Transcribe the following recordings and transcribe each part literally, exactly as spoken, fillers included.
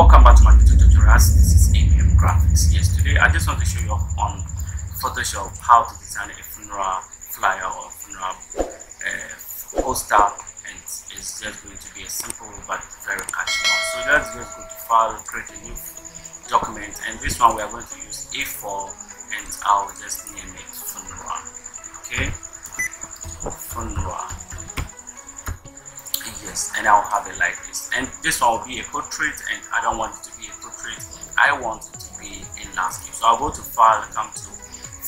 Welcome back to my YouTube tutorials. This is A B M Graphics. Yes, today I just want to show you on Photoshop how to design a funeral flyer or funeral uh, poster, and it's just going to be a simple but very catchy one. So let's just go to File, create a new document, and this one we are going to use A four, and I'll just name it funeral. Okay, funeral. Yes, and I'll have it like this, and this one will be a portrait, and I don't want it to be a portrait, I want it to be a landscape. So I'll go to File, come to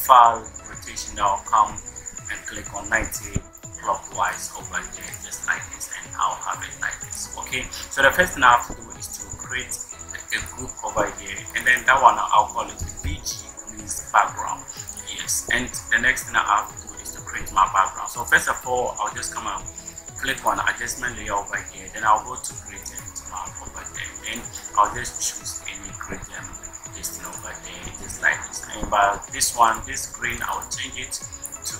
File, Rotation, I'll come and click on ninety clockwise over there, just like this, and I'll have it like this. Okay, so the first thing I have to do is to create a group over here, and then that one I'll call it B G, means background. Yes, and the next thing I have to do is to create my background. So first of all, I'll just come out, click on adjustment layer over here, then I'll go to gradient map over there, and then I'll just choose any gradient listing over there, just like this. And but this one, this green, I'll change it to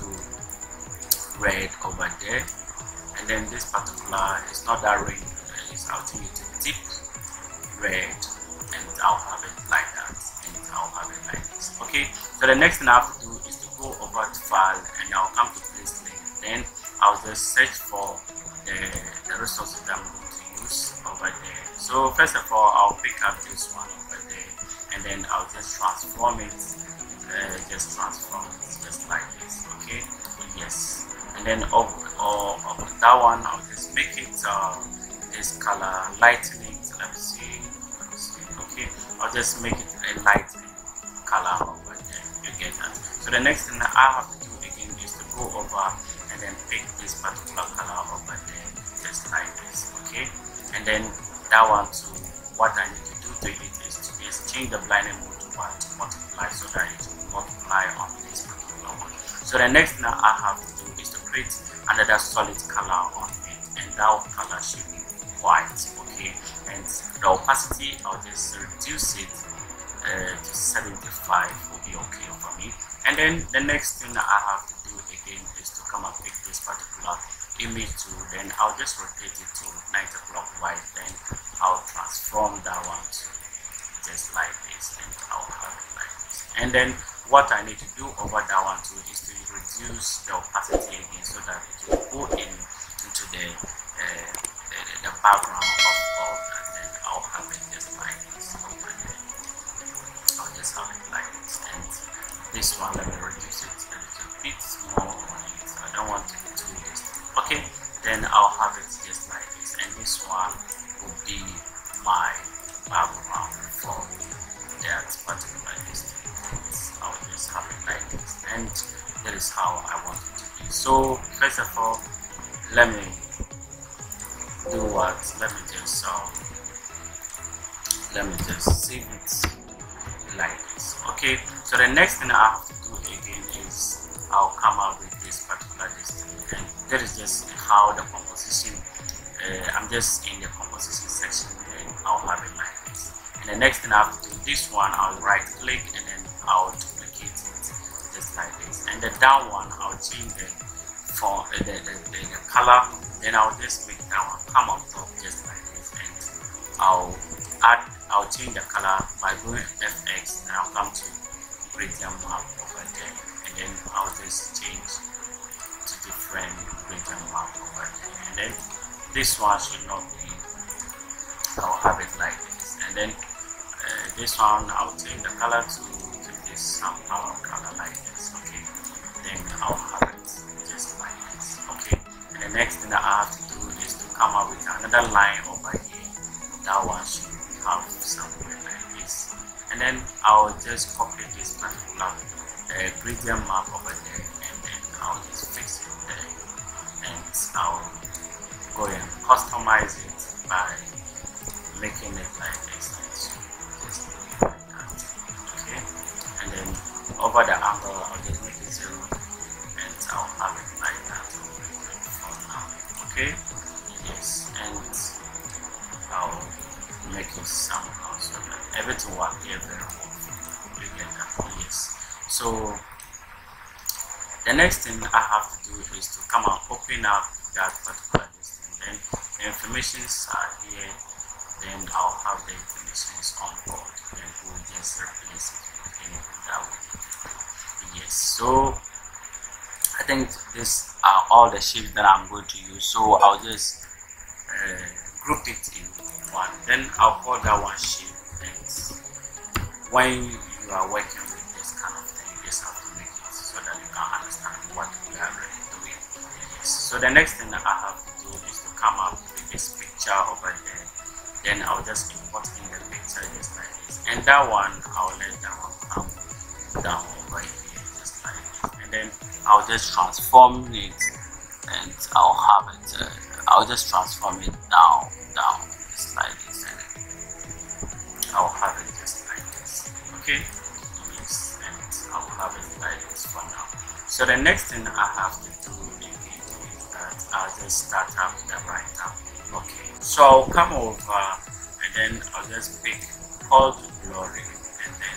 red over there, and then this particular, it's not that red, I'll change it to deep red, and I'll have it like that, and I'll have it like this. Okay, so the next thing I have to do is to go over to File, and I'll come to place link, then I'll just search for the, the resources that I'm going to use over there. So first of all, I'll pick up this one over there, and then I'll just transform it, uh, just transform it, just like this. Okay, yes, and then over, over, over that one, I'll just make it uh, this color, lightening. Let me see, let me see. Okay, I'll just make it a lightening color over there. You get that? So the next thing I have to do again is to go over, and then pick this particular color over there, just like this. Okay, and then that one to what I need to do to it is to just change the blinding mode to one to multiply, so that it will multiply on this particular one. So the next thing I have to do is to create another solid color on it, and that color should be white. Okay, and the opacity, I'll just reduce it uh, to seventy-five, will be okay for me. And then the next thing I have to do again is to come and pick this particular image too, then I'll just rotate it to ninety clockwise, then I'll transform that one to just like this, and I'll have it like this. And then what I need to do over that one too is to reduce the opacity again, so that it will go in into the uh, the, the background of all, and then I'll have it just like this over there. I'll just have it like this, and this one let me reduce it a little bit more on it. I don't want to do this. Okay, then I'll have it just like this, and this one will be my background for that particular listing. I'll just have it like this, and that is how I want it to be. So first of all, let me do what? Let me just um, let me just save it like this. Okay, so the next thing I have to do again is I'll come up with this particular listing, and that is just how the composition, uh, I'm just in the composition section, and I'll have it like this. And the next thing I have to do, this one I'll right click, and then I'll duplicate it just like this, and the down one I'll change the for uh, the, the, the, the color, then I'll just make that one come on top just like this, and I'll add, I'll change the color by going F X, and I'll come to gradient map over there, and then I'll just change to different gradient map over there, and then this one should not be, I'll have it like this, and then uh, this one I'll change the color to, to this some power color like this. Okay, then I'll have it just like this. Okay, and the next thing that I have to do is to come up with another line over here, that one should have somewhere like this, and then I'll just copy this particular uh, gradient map over there, and then I'll just fix it there, and I'll go and customize it by making it like this, and just like that. Okay, and then over the angle I'll just make it zero, and I'll have it like that for now. Okay, yes, and I'll make it somehow so that everything will appear very well. You get that? Yes. So the next thing I have to do is to come and open up that particular listing. Then the informations are here, then I'll have the conditions on board and we'll just replace it with anything that we need. Yes, so I think these are all the shapes that I'm going to use, so I'll just uh, group it in one, then I'll call that one shape. And when you are working with this kind of thing, you just have to make it so that you can understand what we are really doing. Yes. So the next thing that I have to do is to come up with this picture over there, then I'll just import in the picture just like this, and that one I'll let that one come down over here just like this, and then I'll just transform it, and I'll have it. Uh, I'll just transform it down, down, just like this, and I'll have it just like this. Okay, yes, and I'll have it like this for now. So the next thing I have to do again is that I'll just start up the writer. Okay, so I'll come over, and then I'll just pick Call to Glory, and then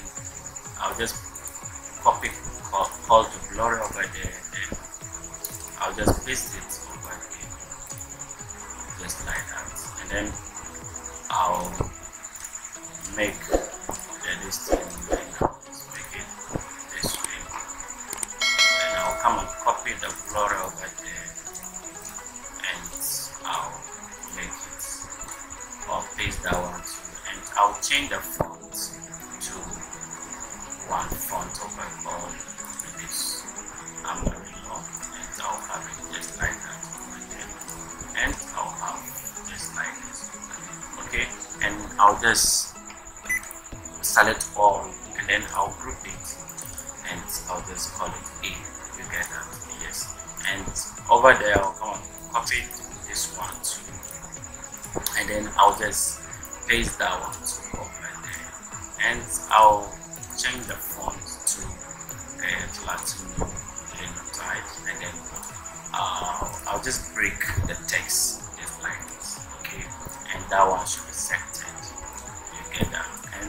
I'll just copy Call to Glory over there, and then I'll just paste it over here just like that, and then I'll make the list and I'll just make it this way, and I'll come and copy the glory over there and I'll make it, or paste that one too, and I'll change the font to one font over all this Amarillo, and I'll have it just like that over there, and I'll have just like this. Okay, and I'll just select all and then I'll group it and I'll just call it A. You get that? Yes, and over there I'll come and copy this one too, and then I'll just paste that one too over there, and I'll change the font to Platinum type, and then uh, I'll just break the text just like this. Okay, and that one should be selected. You get that? And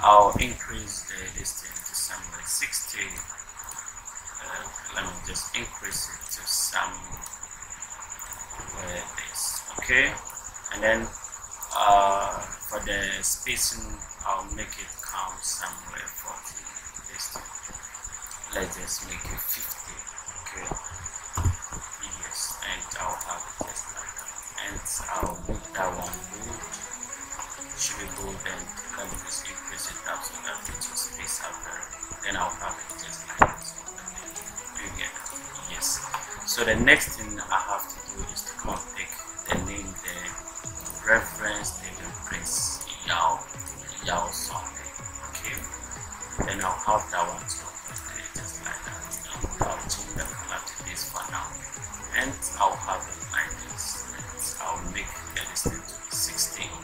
I'll increase the distance to some like sixty. Uh, let me just increase it to some where this. Okay, and then uh, for the spacing, I'll make it come somewhere forty. Let's just make it fifty, okay? Yes, and I'll have it just like that. And I'll make that one bold. Should be bold, then let me just increase it up so that it will space up there. Then I'll have it just like this. You get it? Yes. So the next thing I have to do is to come and pick the name, the reference, the reference, Yao, Yao something. Okay? Then I'll have that one too. I'll change the color to this for now, and I'll have it like this, and I'll make the distance to be sixteen,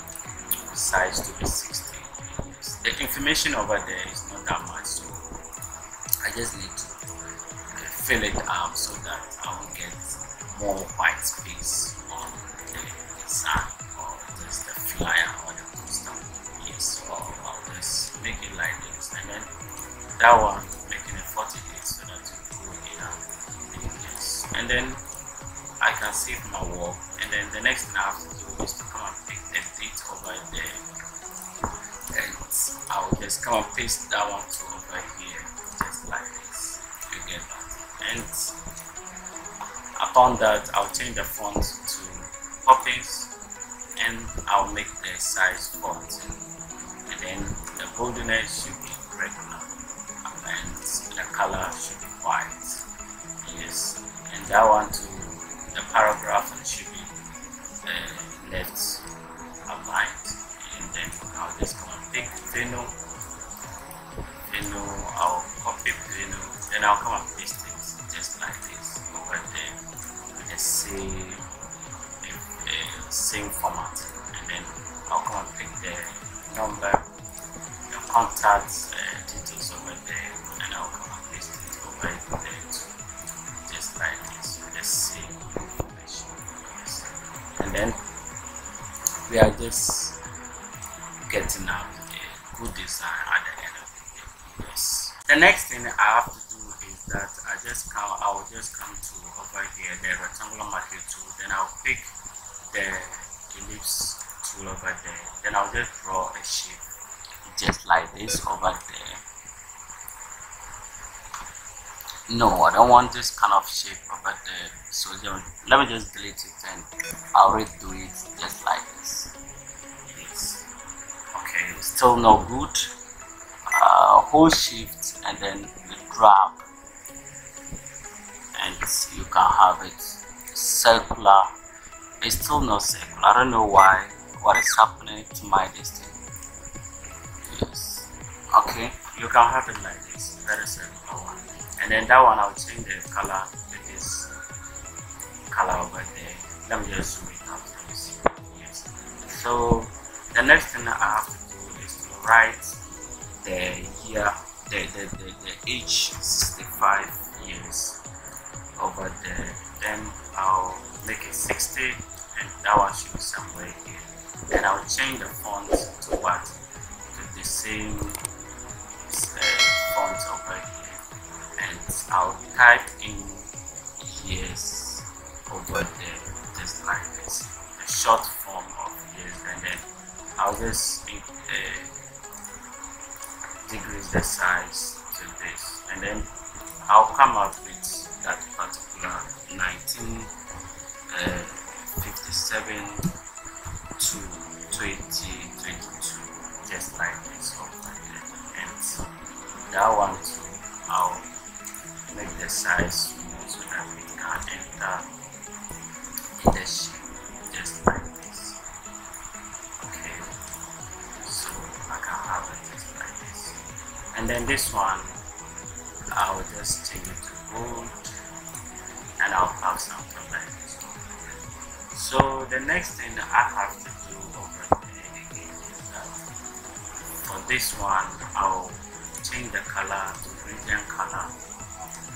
size to be sixteen. The information over there is not that much, so I just need to fill it up so that I will get more white space on the design or just the flyer or the poster. Yes, so I'll just make it like this, and then that one making it forty-eight. And then I can save my work, and then the next thing I have to do is to come and pick the date over there, and I'll just come and paste that one to over here just like this. You get that? And upon that I'll change the font to Poppins, and I'll make the size fourteen, and then the boldness should be regular and the color should be white. Yes, and that one to the paragraph should be uh, left aligned, and then I'll just come and pick Veno, Veno, I'll copy Veno, then I'll come and paste it just like this over there with the same, uh, same format, and then I'll come and pick the number, the contact uh, details over there, and I'll come and paste it over there too. Like this, with the same information. Yes. And then we are just getting out a good design at the end of the day. Yes. The next thing I have to do is that I just come, I will just come to over here the rectangular marker tool, then I'll pick the ellipse to tool over there, then I'll just draw a shape just like this over there. No, I don't want this kind of shape over there, so let me just delete it and I'll redo it just like this. Yes. Okay, still no good. Uh, hold shift and then drag, and you can have it circular. It's still not circular. I don't know why, what is happening to my distance. Yes. Okay, you can have it like this, very simple one. And then that one, I'll change the color to this color over there. Let me just zoom it out so you see. Yes. So the next thing I have to do is to write the year, the the the, the age sixty-five years over there. Then I'll make it sixty, and that one should be somewhere here. Then I'll change the font to what? The same uh, font over here, and I'll type in years over there just like this, the short form of years, and then I'll just uh, decrease the size to this, and then I'll come up with that particular nineteen fifty-seven to twenty twenty-two. Just like this over there, and that one too, I'll make the size small so that we can enter in the shape just like this. Okay, so I can have it just like this, and then this one I'll just change it to gold, and I'll have something like this over there. So the next thing I have to do over this one, I'll change the color to gradient color,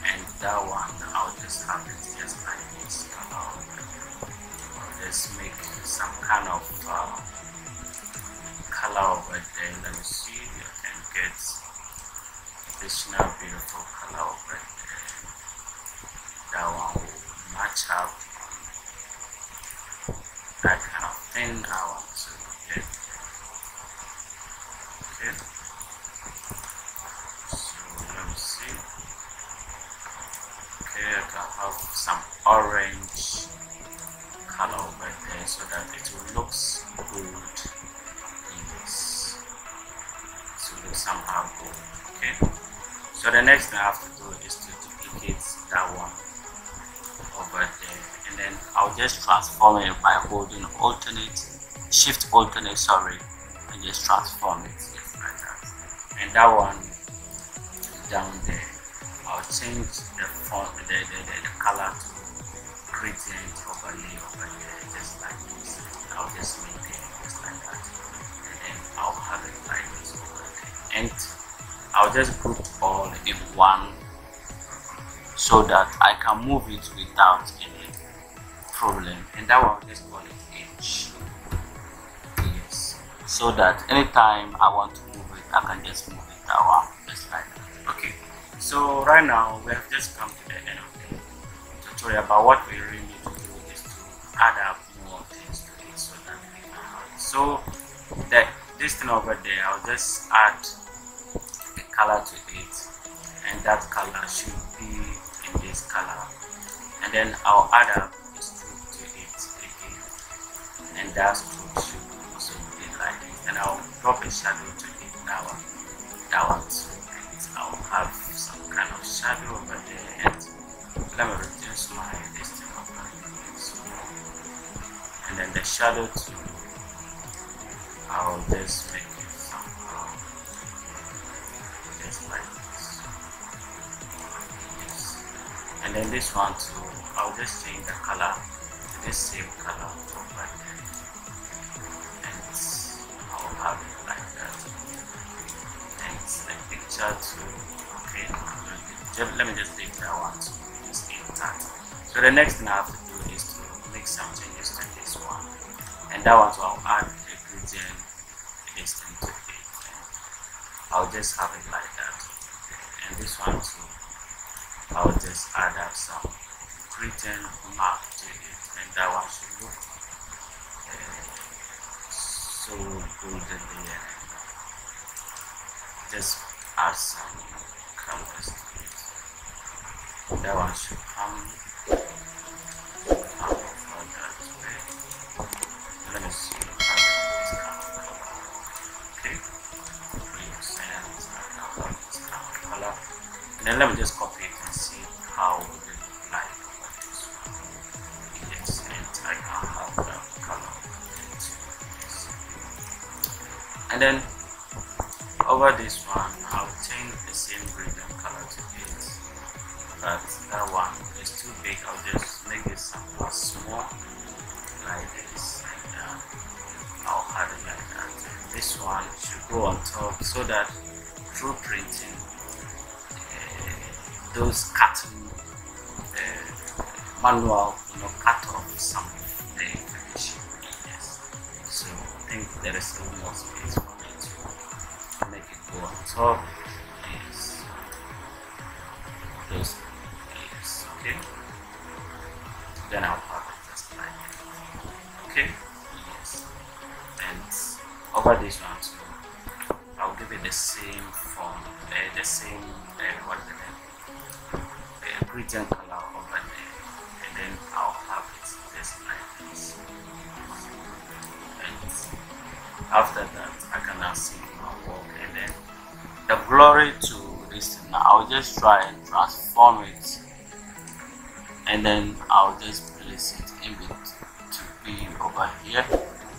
and that one I'll just have it just like this color. I'll just make some kind of uh, color over there. Let me see if I can get additional beautiful color over there. That one will match up that kind of thing I want to get. Okay. So let me see. Okay, I can have some orange color over there so that it will look good in this. So it will somehow go. Okay. So the next thing I have to do is to duplicate that one over there, and then I'll just transform it by holding alternate shift alternate, sorry, and just transform it. And that one down there, I'll change the font, the, the, the, the color to gradient overlay over there, just like this. And I'll just make it just like that, and then I'll have it like this over there. And I'll just group all in one so that I can move it without any problem. And that one I'll just call it H. Yes. So that anytime I want to move, I can just move it around just like that. Okay, so right now we have just come to the end of the tutorial, but what we really need to do is to add up more things to it so that we can have it. So that this thing over there, I'll just add a color to it, and that color should be in this color, and then I'll add up a stroke to it again, and that stroke should also be like this, and I'll drop a shadow to it. That one, that one too, and I'll have some kind of shadow over there, and let me reduce my distance over here, and then the shadow too, I'll just make it somehow just like this. Yes. And then this one too, I'll just change the color to the same color over there, and I'll have it like that. The picture to okay, let me just leave that one to this intact. So the next thing I have to do is to make some changes to this one, and that one, so I'll add a gradient distance to it, and I'll just have it like that. And this one too, I'll just add up some gradient mark to it, and that one should look uh, So cool that they are. Just add some colors. That one should come. Come from that way. Let me see. Okay. And then let me just copy it and see how. And then over this one, I'll change the same gradient color to it. But that one is too big. I'll just make it somewhat small, like this, like that. I'll have it like that. And this one should go on top so that through printing, uh, those cutting uh, manual, you know, cut off some of the information. Yes. So I think there is still more space for me to make it go on top. Yes. Those. Yes. Okay. Then I'll have it just like that. Okay. Yes. And over this one too, I'll give it the same form, uh, the same uh, what the name, uh, gradient color over there, and then I'll have it just like this. After that, I can now see my work, and then the glory to this. Now I'll just try and transform it, and then I'll just place it in it to be over here,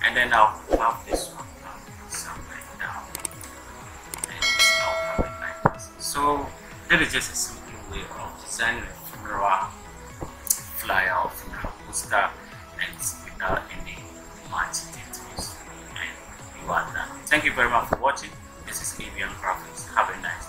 and then I'll have this one down somewhere down, and I'll have it like this. So that is just a simple way of designing a funeral flyer or funeral poster, and without any much details. Thank you very much for watching. This is A B M Graphics. Have a nice day.